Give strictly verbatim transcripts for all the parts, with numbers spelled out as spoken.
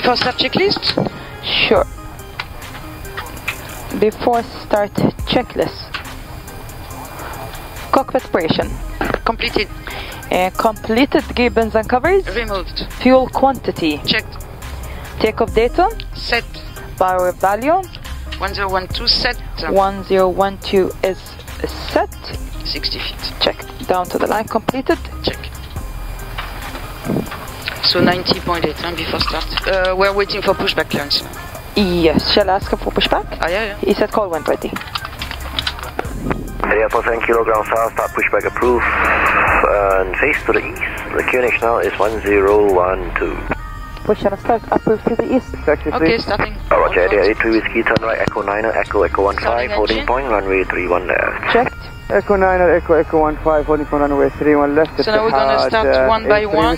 CACSAT checklist? Sure. Before start checklist. Cockpit preparation. Completed. Uh, completed gibbons and covers. Removed. Fuel quantity. Checked. Takeoff data. Set. Power value. one zero one two set. one zero one two is set. sixty feet. Checked. Down to the line. Completed. Check. So ninety point eight time before start. Uh, we're waiting for pushback clearance. Yes, shall I ask him for pushback? Ah, yeah, yeah. He said call when ready. Yeah, for ten kilograms, start pushback approved. And face to the east. The Q N H now is one zero one two. Push and start approved to the east. Okay, starting. Oh, roger, idea eight three whiskey, turn right, Echo niner, Echo Echo one five, holding point, runway three one left. Checked. Echo niner, Echo Echo one five, holding point, runway three one left. So now we're gonna start one by one,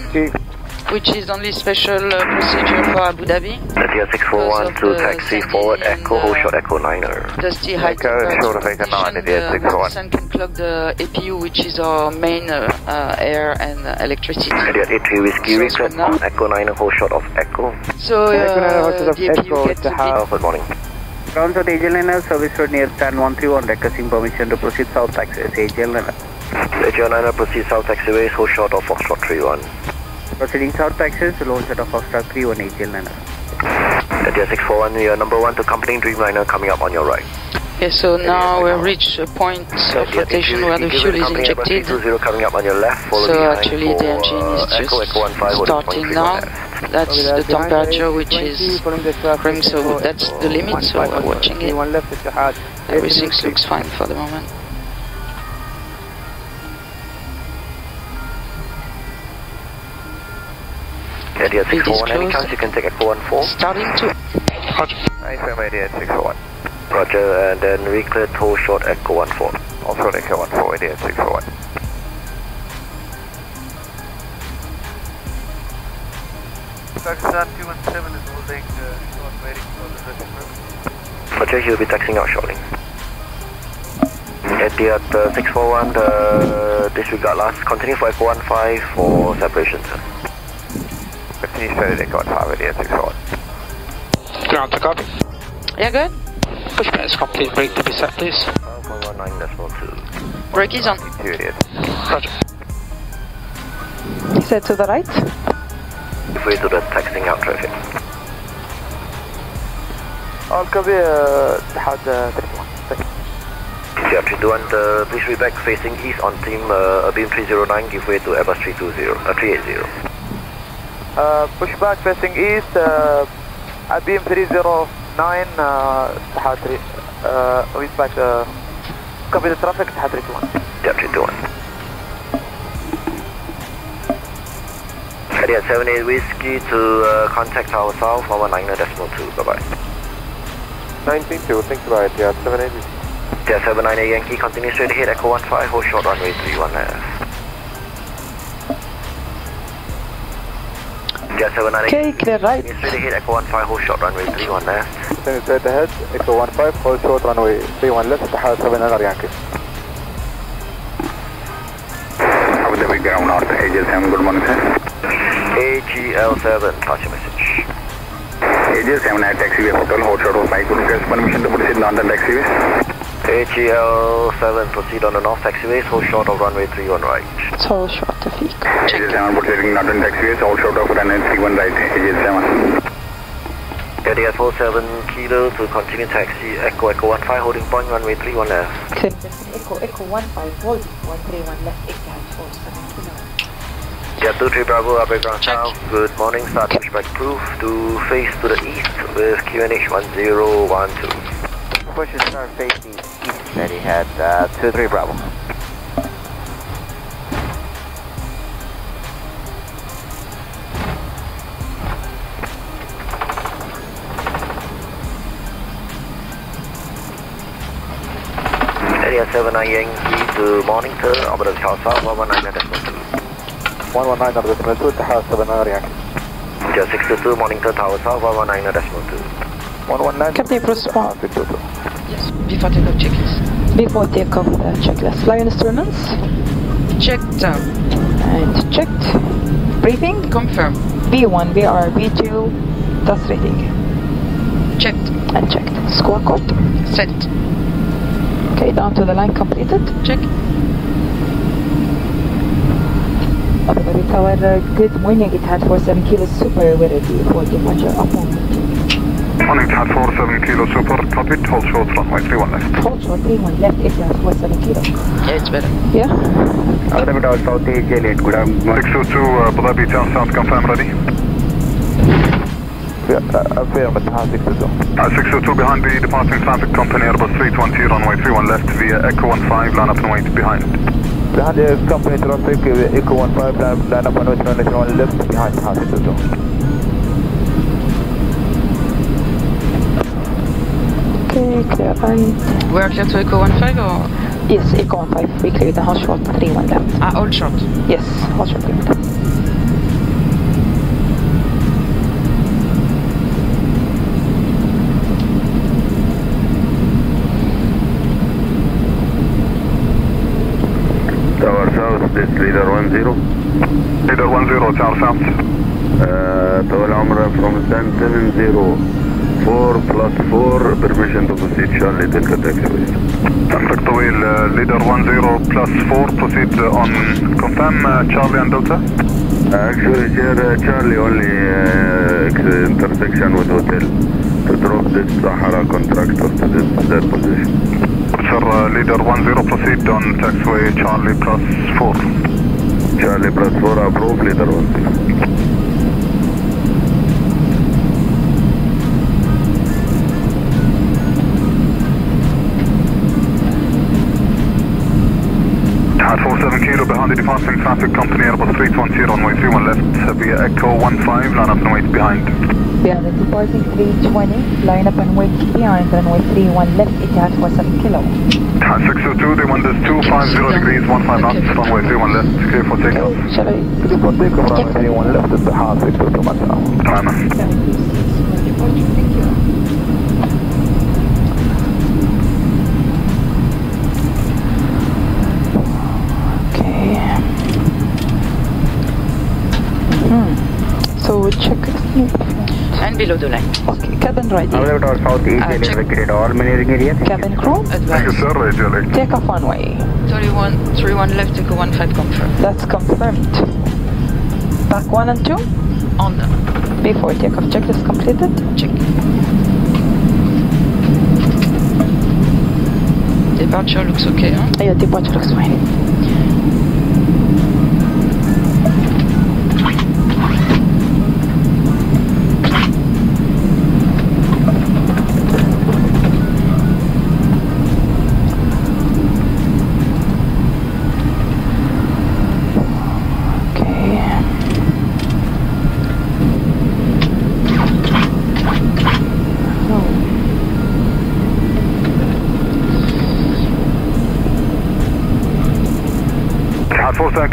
which is only special uh, procedure for Abu Dhabi. That's six four one to taxi forward Echo, whole shot Echo niner. Dusty height short of Echo nine, six four one. Sun can clock the A P U, which is our main uh, uh, air and uh, electricity. eight three whiskey, request on Echo niner, whole shot of Echo. So uh, the A P U gets a good morning. Ground to the A J L service road near stand one three one, requesting permission to proceed south taxiways, A J L niner. A J L niner proceed south taxiways, whole shot of Foxtrot three one. Proceeding south taxis, low set of Foxtrot three one, A J L niner. six four one, we are number one to accompanying Dreamliner coming up on your right. Okay, so now we reach a point of rotation where the fuel is injected. Coming up on your left, so actually the engine is just starting now. That's the temperature which is growing, so that's the limit, so we're watching it. Everything looks fine for the moment. Idea six four one, any chance you can take Echo one four? Starting to. Roger. I am idea six four one. Roger, and then reclear tow short Echo one four. Also Echo one four, idea six four one. Pakistan two one seven is holding short, waiting for the return. Roger, he will be taxiing out shortly. Idea six four one, the disregard last. Continue for Echo one five for separation, sir. Continue straight at Echo one five, idea six four one. Ground to copy. Yeah, good. Pushback is complete, brake to be set please. one one nine point two. Brake is on. Roger. He said to the right. If we do the taxiing out traffic. I'll copy uh, the thirty-one. three two one, uh, please be back facing east on team uh, beam three zero nine, give way to Airbus three two zero, uh, three eight zero. Uh, push back facing east, uh, beam three zero nine, uh, three, uh, we back, uh, copy the traffic, three two one. Yeah, three two one. Idea seven eight whiskey to uh, contact our south, one one nine point two, bye-bye. nineteen two, thanks for it, yeah, seven eight whiskey. Yeah, seven nine a Yankee, continue straight ahead, Echo one five, hold short runway three one left. Okay, clear right. Straight ahead, Echo one five, hold short runway three one left. Straight ahead, Echo one five, hold short runway three one left, seven nine Yankee. Abu Dhabi ground north, A J L seven, good morning sir. A J L seven, touch a message. A J L seven at taxiway hotel, hold short of five, request permission to proceed on the taxiway. A J L seven, proceed on the north taxiway, hold short of runway three one right. It's all short of vehicle. A J L seven proceeding northern taxiways, all short of runway three one right, A J L seven. Area four seven Kilo to continue taxi, Echo Echo one five, holding point, runway three one left. Clear. Echo Echo one five, holding point, three one left, A J L four seven Kilo. Yeah, two three Bravo, upper ground south, good morning, start pushback proof to face to the east with Q N H one zero one two. Push and start facing east, that he had, uh, two three Bravo. seven nine Yankee to Mornington, Abu Dhabi South, one one nine point two. one one nine point two, seven nine Yankee. Yeah, six two two, Mornington Tower South, one one nine point two. one one nine. Captain, respond. Yes, before takeoff checklist. Before takeoff uh, checklist. Fly instruments? Checked. and checked. Briefing? Confirm. B one, B R, B two, that's reading. Checked. And checked. Squawk code? Set. Okay, down to the line completed. Check. Abu Dhabi Tower, good morning, it had forty-seven kilos super, we're ready for departure, up moment. Morning, it had forty-seven kilos super, copy, hold short, runway three one left. Hold short, three one left, it had forty-seven kilos. Yeah, it's better. Yeah? Abu Dhabi Tower, South A J L eight, good afternoon. six two two, Abu Dhabi Town South, confirm, ready? Yeah, affirm, it's hard six two two. Uh, six two two behind the departing traffic company, Airbus three twenty, runway three one left, via Echo one five, line up and wait behind. Behind the company traffic, Echo one five, line, line up on which one is on left behind half the zone. Okay, clear line. We are clear to Echo one five or? Yes, Echo one five, we clear the hot shot three one left. Ah, all shot? Yes, hot shot three one left. This is Leader one zero. Leader one zero, Tower South. Uh, Tower Umrah from stand seven zero four plus four, permission to proceed Charlie Delta taxiway. Contact the wheel, uh, Leader one zero plus four, proceed uh, on confirm uh, Charlie and Delta? Uh, actually, uh, Charlie only uh, intersection with hotel to drop this Sahara contractor to this, their position. Sir, uh, Leader one zero, proceed on taxiway Charlie plus four. Charlie plus four, approve, Leader one zero. forty-seven kilo behind the departing traffic company, Airbus three twenty, runway three one left, via Echo one five, line up and wait behind. Behind the departing three twenty, line up and wait behind, runway three one left, Etihad forty-seven kilo. six two two, they want this two five zero degrees, one five knots, runway three one left, clear for takeoff. Shall I? Clear for takeoff, runway three one left, it's the hard six two two Mata. Time. Thank you. So check and below the line. Okay, cabin right. Abu Dhabi South A J L. Cabin crew. Advance. Yes, take off one way. thirty-one, thirty-one left, take one five confirm. That's confirmed. Back one and two. On them. Before takeoff, checklist completed. Check. Departure looks okay, huh? Yeah, departure looks fine.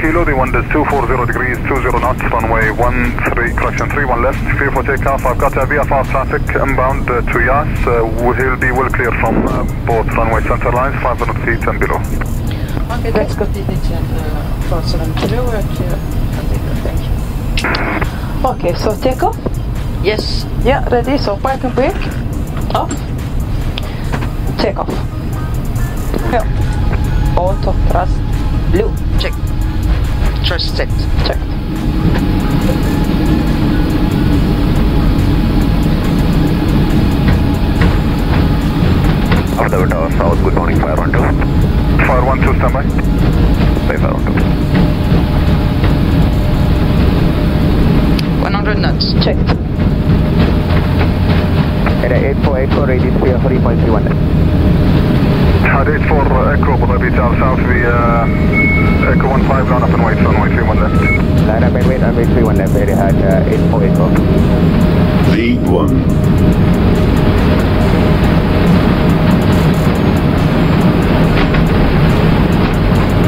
Kilo, they want this two four zero degrees, two zero knots, runway one three, correction three one left, clear for takeoff. I've got heavy F R traffic inbound uh, to Yas, uh, he'll be well clear from uh, both runway center lines, five hundred feet and below. Okay, that's completed at uh, forty-seven kilo, we're clear for takeoff, thank you. Okay, so takeoff? Yes. Yeah, ready, so parking brake, off, takeoff. Yeah. Auto thrust, blue, check. Trust set. Check. Abu Dhabi Tower South, good morning, five one two. five one two, stand by. Stay five one two. one hundred knots. Checked. eight four eight four, radius via three point three one. eight four, Echo, Abu Dhabi Tower South via... Echo one five, line up and wait, runway three one left. Line up and wait, runway three one left. Very hard. Uh, eight four eight four. V one.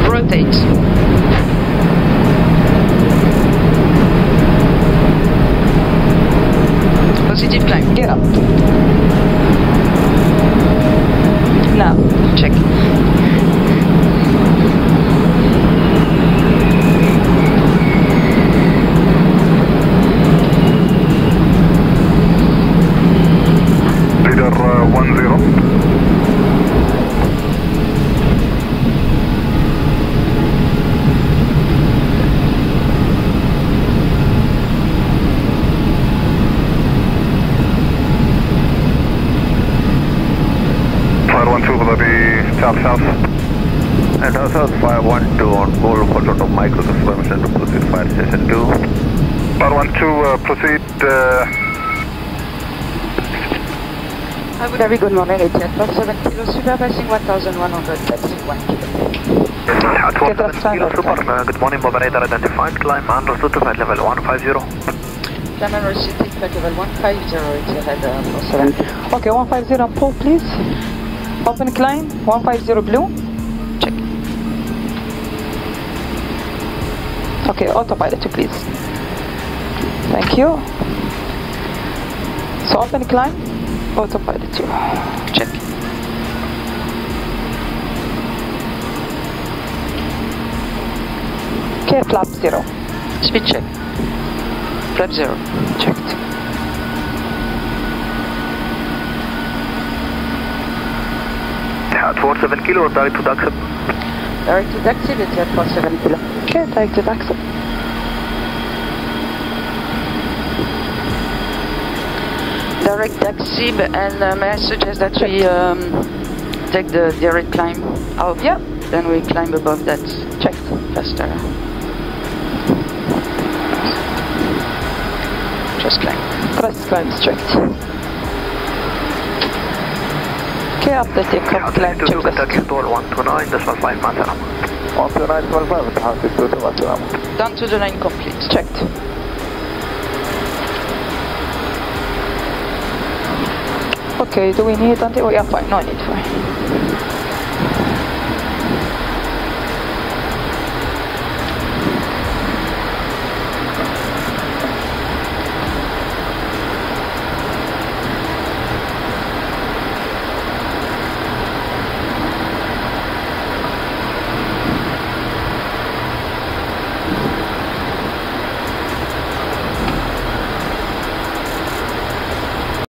Rotate. Positive climb. Get up. Now check. south and north south five one two on pole for total micro confirmation to proceed fire station two. five one two, uh, proceed. Uh... Abu Dhabi, good morning, it's at four seven kilo, super passing one thousand one hundred, passing one kilo. At four seven kilo, super, uh, good morning, mobile radar identified, climb understood to flight level one five zero. Channel receiving flight level one five zero, it's ahead uh, four seven. Okay, one five zero on pole, please. Open climb, one five zero blue. Check. Okay, autopilot, please. Thank you. So open climb, autopilot, check. Okay, flap zero. Speed check. Flap zero, checked. At four seven kilo or direct to taxi? Direct to taxi, it's at four seven kilo. Okay, direct to taxi. Direct taxi, and uh, may I suggest that we um, take the direct climb out? Yeah. Then we climb above that. Checked. Faster. Cross climb. Cross climb straight. Okay, after takeoff, climb to checklist. one two nine, that's my flight, Master. one two nine, twelve five, down to the line complete. Checked. Okay, do we need anti? Oh yeah, fine, no need, fine.